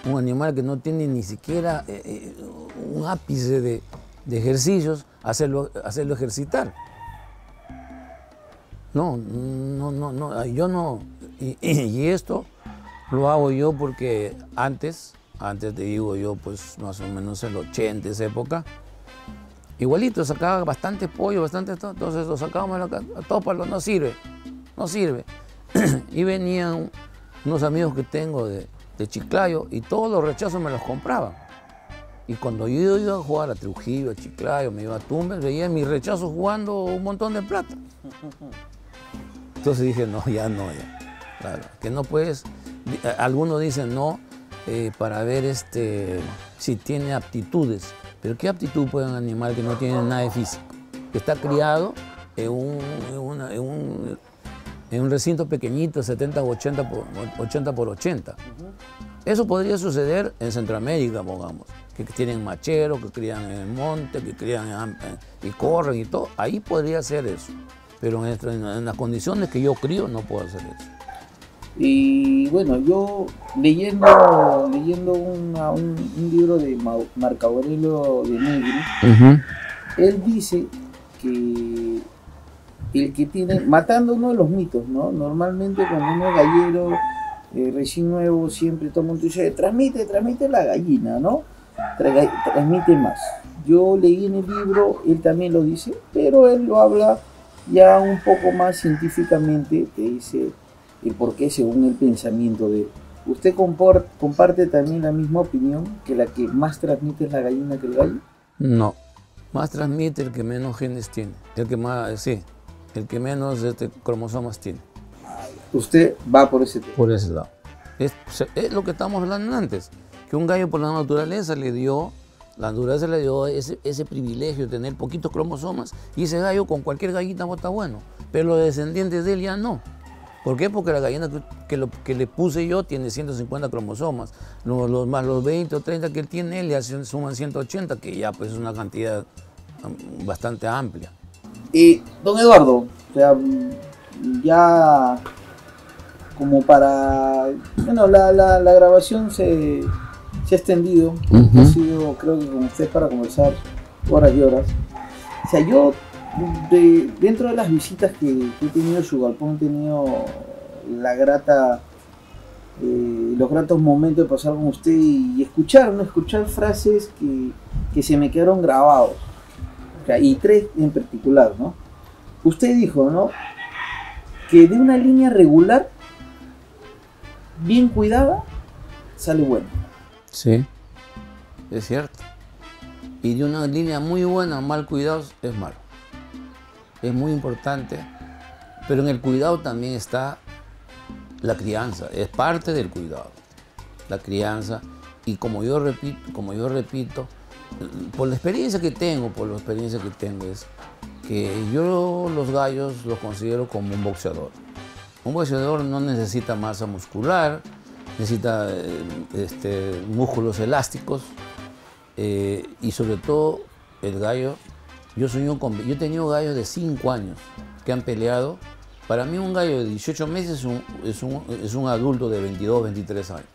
un animal que no tiene ni siquiera eh, eh, un ápice de, de ejercicios, hacerlo, hacerlo ejercitar. No, no, no, no, yo no, y, y esto lo hago yo porque antes, antes te digo yo, pues más o menos en los ochenta, esa época, igualito sacaba bastante pollo, bastante, entonces lo sacábamos de la tópalo, no sirve, no sirve. Y venían unos amigos que tengo de, de Chiclayo y todos los rechazos me los compraban. Y cuando yo iba a jugar a Trujillo, a Chiclayo, me iba a Tumbes, veía mis rechazos jugando un montón de plata. Entonces dije, no, ya no, ya. Claro, que no puedes. Algunos dicen no eh, para ver este, si tiene aptitudes. Pero ¿qué aptitud puede un animal que no tiene nada de físico? Que está criado en un, en una, en un, en un recinto pequeñito, setenta u ochenta por ochenta. Eso podría suceder en Centroamérica, pongamos. Que tienen macheros, que crían en el monte, que crían en, y corren y todo. Ahí podría ser eso. Pero en, en, en las condiciones que yo crío no puedo hacer eso. Y bueno, yo leyendo, leyendo una, un, un libro de Ma, Marco Aurelio de Negri, uh-huh. Él dice que el que tiene, matando uno de los mitos, ¿no? Normalmente cuando uno es gallero eh, recién nuevo, siempre todo el mundo dice, transmite, transmite la gallina, ¿no? Tra, transmite más. Yo leí en el libro, él también lo dice, pero él lo habla ya un poco más científicamente, te dice el porqué según el pensamiento de él. ¿Usted comparte también la misma opinión, que la que más transmite es la gallina que el gallo? No, más transmite el que menos genes tiene, el que más, sí, el que menos este, cromosomas tiene. ¿Usted va por ese tema? Por ese lado. Es, es lo que estábamos hablando antes, que un gallo por la naturaleza le dio... La naturaleza le dio ese, ese privilegio de tener poquitos cromosomas y ese gallo con cualquier gallita bota bueno, pero los descendientes de él ya no. ¿Por qué? Porque la gallina que, que, lo, que le puse yo tiene ciento cincuenta cromosomas, los, los, más los veinte o treinta que él tiene, él ya suman ciento ochenta, que ya pues es una cantidad bastante amplia. Y, don Eduardo, o sea, ya como para... Bueno, la, la, la grabación se... Se ha extendido, uh-huh. Ha sido, creo que con usted para conversar horas y horas. O sea, yo, de, dentro de las visitas que, que he tenido su galpón, he tenido la grata, eh, los gratos momentos de pasar con usted y, y escuchar, ¿no? Escuchar frases que, que se me quedaron grabados. O sea, y tres en particular, ¿no? Usted dijo, ¿no? Que de una línea regular, bien cuidada, sale bueno. Sí, es cierto. y de una línea muy buena, mal cuidados, es malo. Es muy importante, pero en el cuidado también está la crianza, es parte del cuidado, la crianza. Y como yo repito, como yo repito, por la experiencia que tengo, por la experiencia que tengo es que yo los gallos los considero como un boxeador. Un boxeador no necesita masa muscular, necesita este, músculos elásticos eh, y sobre todo el gallo. Yo, soy un, yo he tenido gallos de cinco años que han peleado. Para mí un gallo de dieciocho meses es un, es un, es un adulto de veintidós, veintitrés años.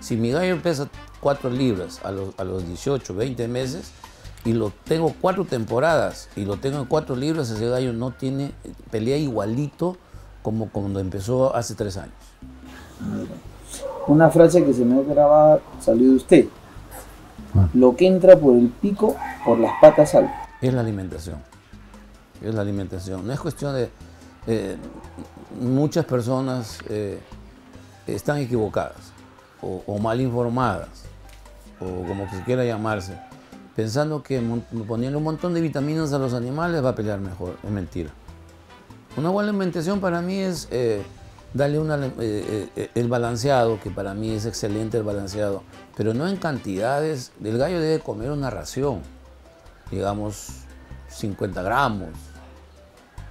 Si mi gallo pesa cuatro libras a los, a los dieciocho, veinte meses y lo tengo cuatro temporadas y lo tengo en cuatro libras, ese gallo no tiene pelea igualito como cuando empezó hace tres años. Una frase que se me ha grabado salió de usted. Ah. Lo que entra por el pico, por las patas sale. Es la alimentación. Es la alimentación. No es cuestión de... Eh, muchas personas eh, están equivocadas. O, o mal informadas, o como se quiera llamarse, pensando que poniendo un montón de vitaminas a los animales va a pelear mejor. Es mentira. Una buena alimentación para mí es eh, darle una, eh, eh, el balanceado, que para mí es excelente el balanceado, pero no en cantidades. El gallo debe comer una ración, digamos cincuenta gramos,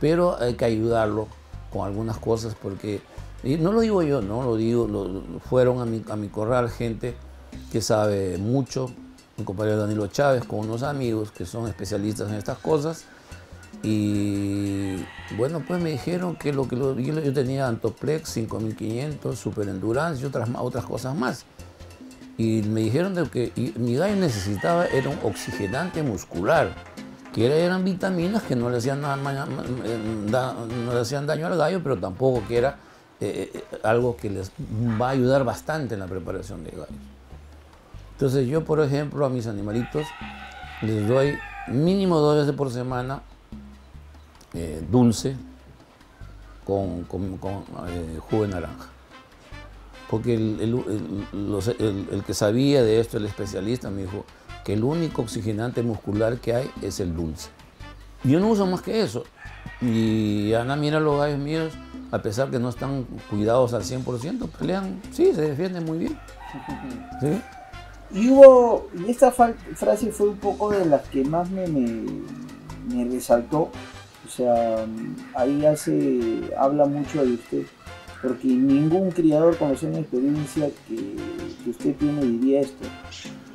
pero hay que ayudarlo con algunas cosas porque... Y no lo digo yo, no lo digo, lo, fueron a mi, a mi corral gente que sabe mucho, mi compañero Danilo Chávez con unos amigos que son especialistas en estas cosas y bueno pues me dijeron que lo que lo, yo, yo tenía Antoplex, cinco mil quinientos, Super Endurance y otras, otras cosas más y me dijeron de que mi gallo necesitaba era un oxigenante muscular, que eran vitaminas que no le hacían, nada, da, no le hacían daño al gallo, pero tampoco que era Eh, eh, algo que les va a ayudar bastante en la preparación de gallos. Entonces yo, por ejemplo, a mis animalitos les doy mínimo dos veces por semana eh, dulce con, con, con eh, jugo de naranja. Porque el, el, el, los, el, el que sabía de esto, el especialista, me dijo que el único oxigenante muscular que hay es el dulce. Yo no uso más que eso. Y Ana mira los gallos míos, a pesar que no están cuidados al cien por ciento, pelean, sí, se defienden muy bien. ¿Sí? Y hubo, y esta frase fue un poco de las que más me, me, me resaltó, o sea, ahí hace, habla mucho de usted, porque ningún criador con esa experiencia que, que usted tiene diría esto.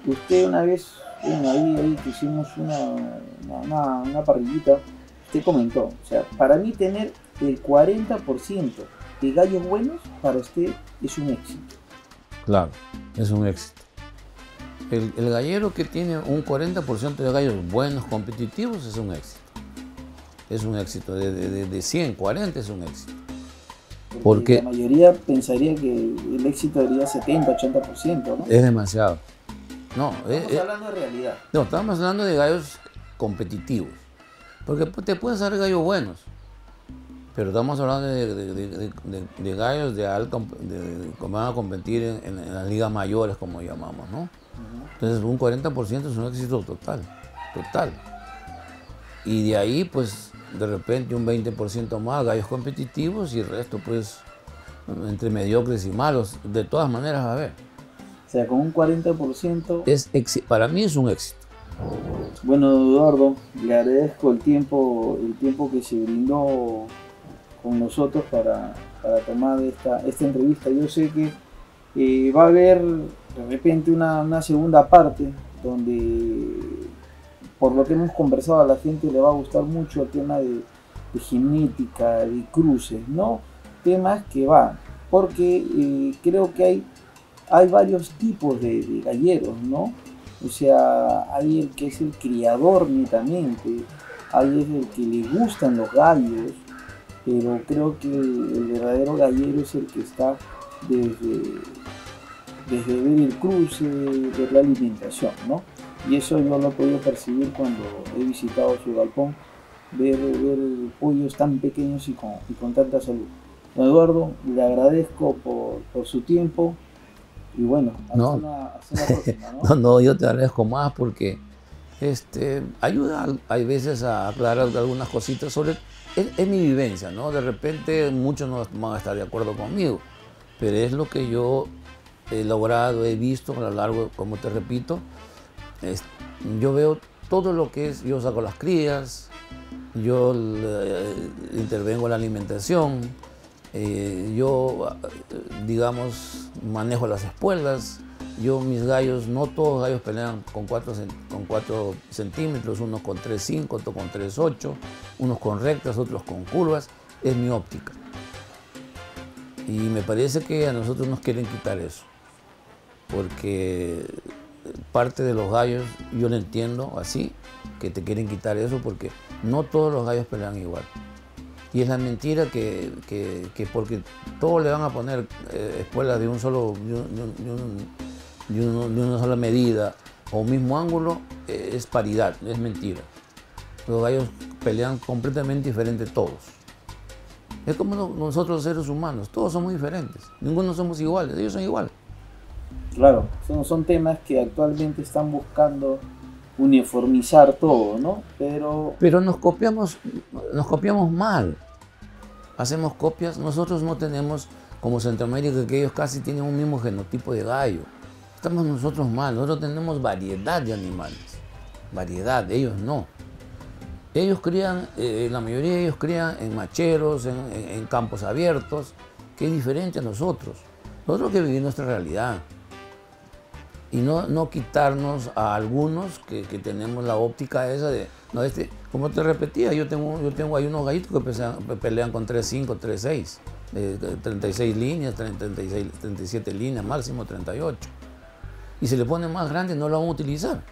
Usted una vez, en ahí, ahí que hicimos una, una, una parrillita, usted comentó, o sea, para mí tener el cuarenta por ciento de gallos buenos para usted es un éxito. Claro, es un éxito. El, el gallero que tiene un cuarenta por ciento de gallos buenos, competitivos, es un éxito. Es un éxito, de, de, de ciento cuarenta es un éxito. Porque la mayoría pensaría que el éxito sería setenta, ochenta por ciento, ¿no? Es demasiado. No, estamos es, hablando de realidad. No, estamos hablando de gallos competitivos. Porque te pueden salir gallos buenos. Pero estamos hablando de, de, de, de, de gallos de alta, de, de, que van a competir en, en, en las ligas mayores, como llamamos, ¿no? Entonces un cuarenta por ciento es un éxito total, total. Y de ahí, pues, de repente un veinte por ciento más, gallos competitivos y el resto, pues, entre mediocres y malos. De todas maneras, a ver. O sea, con un cuarenta por ciento... Es para mí es un éxito. Bueno, Eduardo, le agradezco el tiempo, el tiempo que se brindó con nosotros para, para tomar esta, esta entrevista. Yo sé que eh, va a haber de repente una, una segunda parte donde, por lo que hemos conversado, a la gente le va a gustar mucho el tema de, de genética, de cruces, ¿no? Temas que va, porque eh, creo que hay, hay varios tipos de, de galleros, ¿no? O sea, hay el que es el criador netamente, hay el que le gustan los gallos, pero creo que el verdadero gallero es el que está desde, desde ver el cruce, de la alimentación, ¿no? Y eso yo lo he podido percibir cuando he visitado su galpón, ver, ver pollos tan pequeños y con, y con tanta salud. Don Eduardo, le agradezco por, por su tiempo y bueno, hasta no. una, hasta una próxima, ¿no? No, no, yo te agradezco más porque este, ayuda, hay veces a aclarar algunas cositas sobre... Es, es mi vivencia, ¿no? De repente muchos no van a estar de acuerdo conmigo, pero es lo que yo he elaborado, he visto a lo largo, como te repito, es, yo veo todo lo que es, yo saco las crías, yo eh, intervengo en la alimentación, eh, yo, digamos, manejo las espuelas, yo mis gallos, no todos los gallos pelean con cuatro centímetros, unos con tres cinco, otros con tres ocho, unos con rectas, otros con curvas, es mi óptica. Y me parece que a nosotros nos quieren quitar eso, porque parte de los gallos, yo lo entiendo así, que te quieren quitar eso porque no todos los gallos pelean igual. Y es la mentira que, que, que porque todos le van a poner eh, espuelas de un solo, de un, de un, de un, de una sola medida o mismo ángulo, eh, es paridad, es mentira. Los gallos pelean completamente diferente todos. Es como no, nosotros seres humanos, todos somos diferentes, ninguno somos iguales, ellos son iguales. Claro, son, son temas que actualmente están buscando uniformizar todo, ¿no? Pero... Pero nos copiamos, nos copiamos mal, hacemos copias, nosotros no tenemos como Centroamérica que ellos casi tienen un mismo genotipo de gallo, estamos nosotros mal, nosotros tenemos variedad de animales, variedad, ellos no. Ellos crían, eh, la mayoría de ellos crían en macheros, en, en, en campos abiertos, que es diferente a nosotros. Nosotros que vivimos nuestra realidad. Y no, no quitarnos a algunos que, que tenemos la óptica esa de... No, este, como te repetía, yo tengo, yo tengo ahí unos gallitos que pesan, pelean con tres cinco, tres seis, eh, treinta y seis líneas, treinta y seis, treinta y siete líneas, máximo treinta y ocho. Y si le ponen más grandes no lo van a utilizar.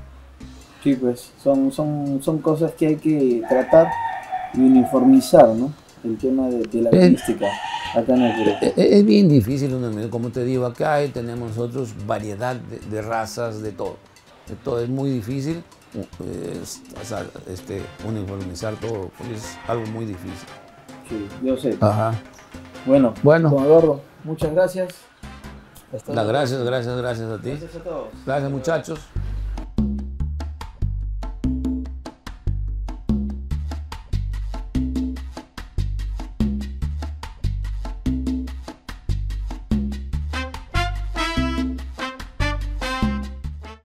Sí, pues son, son, son cosas que hay que tratar y uniformizar, ¿no? El tema de, de la logística acá en el Perú. Es, es bien difícil, como te digo, acá tenemos nosotros variedad de, de razas, de todo. De todo es muy difícil es, este, uniformizar todo, es algo muy difícil. Sí, yo sé. Ajá. Bueno, bueno, don Eduardo, muchas gracias. Hasta la, gracias, gracias, gracias a ti. Gracias a todos. Gracias, muchachos.